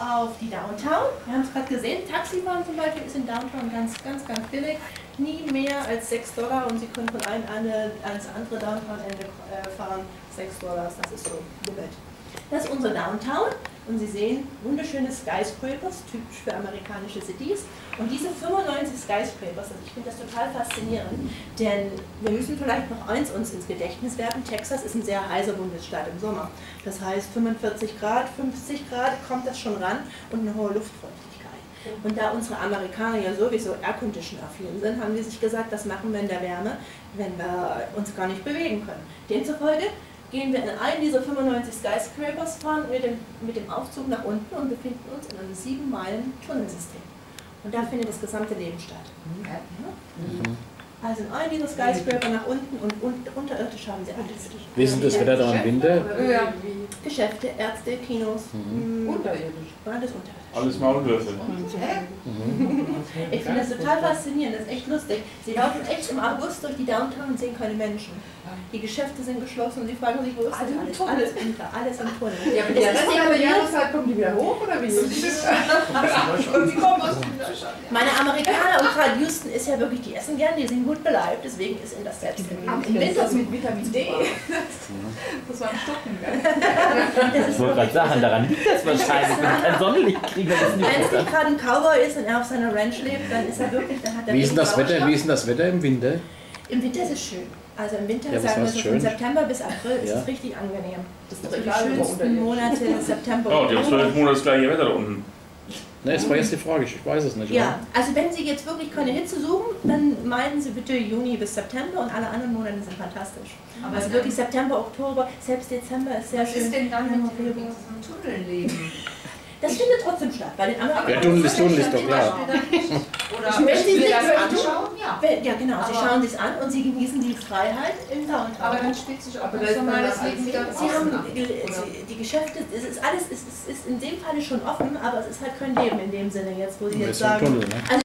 auf die Downtown. Wir haben es gerade gesehen, Taxifahren zum Beispiel ist in Downtown ganz billig. Nie mehr als 6 Dollar und Sie können von einem ans andere Downtown-Ende fahren. 6 Dollar, das ist so Limit. Das ist unsere Downtown und Sie sehen wunderschöne Skyscrapers, typisch für amerikanische Cities. Und diese 95 Skyscrapers, also ich finde das total faszinierend, denn wir müssen vielleicht noch eins uns ins Gedächtnis werfen, Texas ist ein sehr heißer Bundesstaat im Sommer. Das heißt 45 Grad, 50 Grad kommt das schon ran und eine hohe Luftfeuchtigkeit. Und da unsere Amerikaner ja sowieso Air-Condition-affin sind, haben die sich gesagt, das machen wir in der Wärme, wenn wir uns gar nicht bewegen können. Demzufolge gehen wir in einen dieser 95 Skyscrapers, fahren mit dem Aufzug nach unten und befinden uns in einem 7-Meilen-Tunnelsystem. Und da findet das gesamte Leben statt. Mhm. Also in einem dieser Skyscraper nach unten und unterirdisch haben sie alles. Wie sind das wieder da im Winter? Ja. Geschäfte, Ärzte, Kinos. Mhm. Unterirdisch. Alles unterirdisch. Alles Maulwürfel. Ich finde das total faszinierend, das ist echt lustig. Sie laufen echt im August durch die Downtown und sehen keine Menschen. Die Geschäfte sind geschlossen und sie fragen sich, wo ist denn alles? Alles im Tunnel. Ja, aber die Jahreszeit kommen die wieder hoch, oder wie? Meine Amerikaner und gerade Houston ist ja wirklich, die essen gern, die sind gut beleibt, deswegen ist ihnen das selbst im Winter mit Vitamin D. Das war ein Stocken. Ich wollte gerade sagen, daran liegt das wahrscheinlich, wenn kein Sonnenlicht kriegt. Wenn es nicht gerade ein Cowboy ist und er auf seiner Ranch lebt, dann ist er wirklich, dann hat er Wie ist denn das Wetter im Winter? Im Winter ist es schön. Also im Winter, ja, sagen wir so, von September bis April ist es richtig angenehm. Das sind die schönsten Monate, September und April. Ja, die 12 Monate das gleiche Wetter da unten. Ne, das war jetzt die Frage, ich weiß es nicht. Ja, oder? Also wenn Sie jetzt wirklich keine Hitze suchen, dann meinen Sie bitte Juni bis September und alle anderen Monate sind fantastisch. Aber also wirklich September, Oktober, selbst Dezember ist sehr schön. Was ist denn dann mit dem Tunnelleben? Das findet trotzdem statt, weil den Amerikanern... Ja, Tunnel ist doch klar. Ja, genau. Sie schauen sich an und sie genießen die Freiheit im Downtown. Aber dann spielt sich auch das normale Leben wieder die Geschäfte, es ist in dem Falle schon offen, aber es ist halt kein Leben in dem Sinne jetzt, wo Sie jetzt sagen...